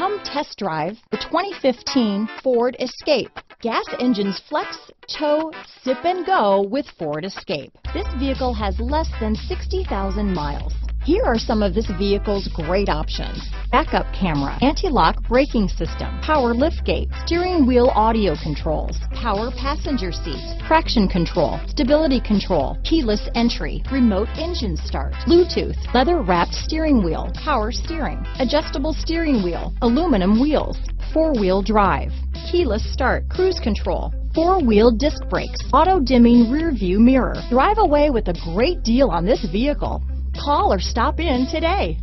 Come test drive the 2015 Ford Escape. Gas engines flex, tow, sip and go with Ford Escape. This vehicle has less than 60,000 miles. Here are some of this vehicle's great options: backup camera, anti-lock braking system, power liftgate, steering wheel audio controls, power passenger seat, traction control, stability control, keyless entry, remote engine start, Bluetooth, leather-wrapped steering wheel, power steering, adjustable steering wheel, aluminum wheels, four-wheel drive, keyless start, cruise control, four-wheel disc brakes, auto-dimming rear-view mirror. Drive away with a great deal on this vehicle. Call or stop in today.